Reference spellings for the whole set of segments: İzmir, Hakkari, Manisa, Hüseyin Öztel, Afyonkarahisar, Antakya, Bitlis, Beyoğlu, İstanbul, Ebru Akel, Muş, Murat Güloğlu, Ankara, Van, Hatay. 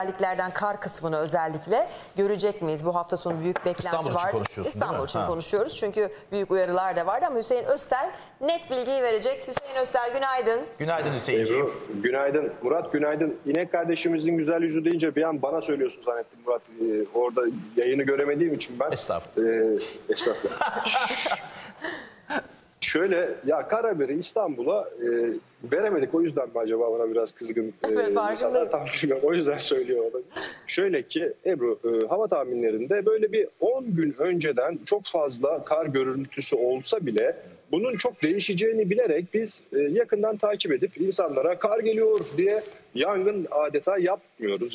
Özelliklerden kar kısmını özellikle görecek miyiz? Bu hafta sonu büyük beklenti İstanbul var. İstanbul için konuşuyoruz. Çünkü büyük uyarılar da vardı ama Hüseyin Öztel net bilgiyi verecek. Hüseyin Öztel günaydın. Günaydın Hüseyin'ciğim. Ebru, günaydın. Murat günaydın. İnek kardeşimizin güzel yüzü deyince bir an bana söylüyorsun zannettim Murat. Orada yayını göremediğim için ben. Estağfurullah. Estağfurullah. Şöyle ya, kar haberi İstanbul'a veremedik, o yüzden mi acaba bana biraz kızgın insanlar tahmin, o yüzden söylüyor onu. Şöyle ki Ebru, hava tahminlerinde böyle bir 10 gün önceden çok fazla kar görüntüsü olsa bile bunun çok değişeceğini bilerek biz yakından takip edip insanlara kar geliyor diye yangın adeta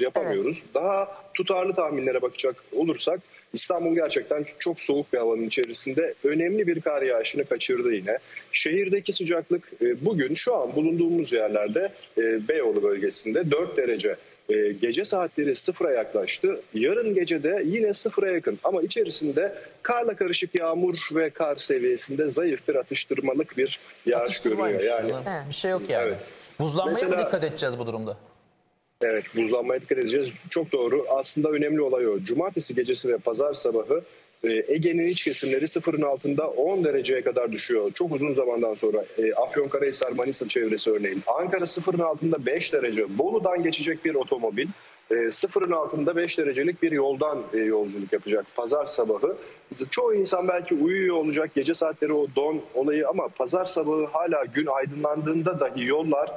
yapamıyoruz. Evet. Daha tutarlı tahminlere bakacak olursak İstanbul gerçekten çok soğuk bir havanın içerisinde önemli bir kar yağışını kaçırdı yine. Şehirdeki sıcaklık bugün şu an bulunduğumuz yerlerde Beyoğlu bölgesinde 4 derece. Gece saatleri sıfıra yaklaştı. Yarın gece de yine sıfıra yakın ama içerisinde karla karışık yağmur ve kar seviyesinde zayıf bir atıştırmalık bir yağış görünüyor. Yani. Bir şey yok yani. Evet. Buzlanmaya mesela, mı dikkat edeceğiz bu durumda? Evet, buzlanmaya dikkat edeceğiz. Çok doğru. Aslında önemli olay o. Cumartesi gecesi ve pazar sabahı Ege'nin iç kesimleri sıfırın altında 10 dereceye kadar düşüyor. Çok uzun zamandan sonra Afyonkarahisar, Manisa çevresi örneğin. Ankara sıfırın altında 5 derece. Bolu'dan geçecek bir otomobil sıfırın altında 5 derecelik bir yoldan yolculuk yapacak pazar sabahı. Çoğu insan belki uyuyor olacak gece saatleri o don olayı ama pazar sabahı hala gün aydınlandığında dahi yollar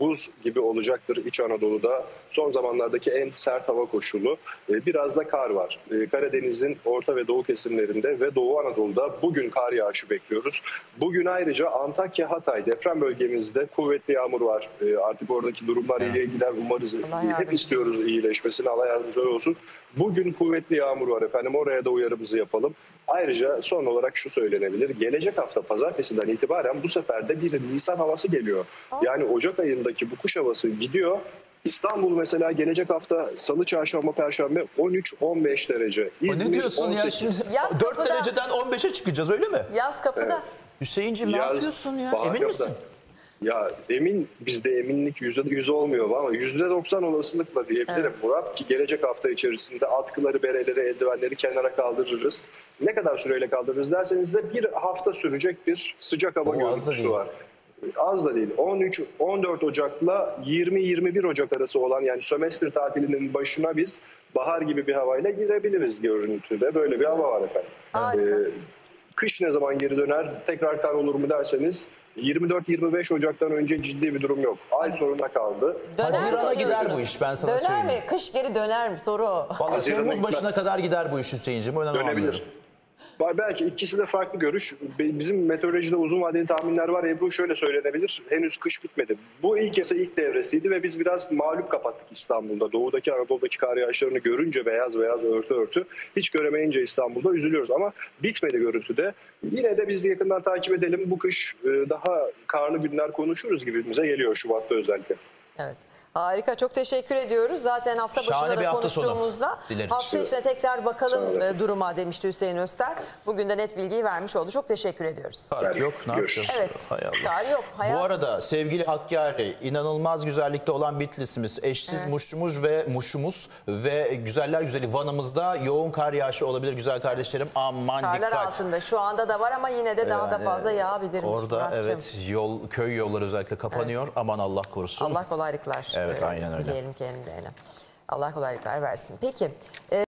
buz gibi olacaktır İç Anadolu'da. Son zamanlardaki en sert hava koşulu. Biraz da kar var. Karadeniz'in orta ve doğu kesimlerinde ve Doğu Anadolu'da bugün kar yağışı bekliyoruz. Bugün ayrıca Antakya, Hatay deprem bölgemizde kuvvetli yağmur var. Artık oradaki durumlar iyiye gider. Umarız hep istiyoruz iyileşmesini. Allah yardımcıları olsun. Bugün kuvvetli yağmur var efendim. Oraya da uyarımızı yapalım. Ayrıca son olarak şu söylenebilir. Gelecek hafta pazartesinden itibaren bu sefer de bir Nisan havası geliyor. Yani Ocak ayındaki bu kuş havası gidiyor. İstanbul mesela gelecek hafta salı, çarşamba, perşembe 13-15 derece. İzmir, ne diyorsun 18. ya? 4 dereceden 15'e çıkacağız öyle mi? Yaz kapıda. Evet. Hüseyinciğim ne yapıyorsun ya? Emin misin? Ya emin, bizde eminlik %100 olmuyor ama %90 olasılıkla diyebilirim Murat ki gelecek hafta içerisinde atkıları, bereleri, eldivenleri kenara kaldırırız. Ne kadar süreyle kaldırırız derseniz de bir hafta sürecek bir sıcak hava görüntüsü var. Az da değil. 13-14 Ocak'la 20-21 Ocak arası olan yani sömestr tatilinin başına biz bahar gibi bir havayla girebiliriz görüntüde. Böyle bir hava var efendim. Harika. Kış ne zaman geri döner, tekrar kar olur mu derseniz 24-25 Ocak'tan önce ciddi bir durum yok. Ay sonuna kaldı. Haziran'a gider bu iş, ben sana söyleyeyim. Döner mi? Kış geri döner mi? Soru o. Vallahi Temmuz başına kadar gider bu iş Hüseyin'ciğim. Dönebilir. Belki ikisi de farklı görüş. Bizim meteorolojide uzun vadeli tahminler var. Ebru şöyle söylenebilir. Henüz kış bitmedi. Bu ilk devresiydi ve biz biraz mağlup kapattık İstanbul'da. Doğudaki, Anadolu'daki kar yağışlarını görünce beyaz örtü hiç göremeyince İstanbul'da üzülüyoruz. Ama bitmedi görüntüde. Yine de biz yakından takip edelim. Bu kış daha karlı günler konuşuruz gibimize geliyor Şubat'ta özellikle. Evet. Harika, çok teşekkür ediyoruz. Zaten hafta başında da konuştuğumuzda hafta içine tekrar bakalım duruma demişti Hüseyin Öztel. Bugün de net bilgiyi vermiş oldu. Çok teşekkür ediyoruz. Kar yok, ne yapacağız? Evet, kar yok. Bu arada sevgili Hakkari, inanılmaz güzellikte olan Bitlis'imiz, eşsiz Muş'umuz ve güzeller güzeli Van'ımızda yoğun kar yağışı olabilir güzel kardeşlerim. Aman karlar dikkat. Karlar altında şu anda da var ama yine de daha da fazla yağabilirmiş. Orada Muratcığım. Köy yolları özellikle kapanıyor. Aman Allah korusun. Allah kolaylıklar. Evet, aynen öyle. Diyelim kendilerine. Allah kolaylıklar versin. Peki.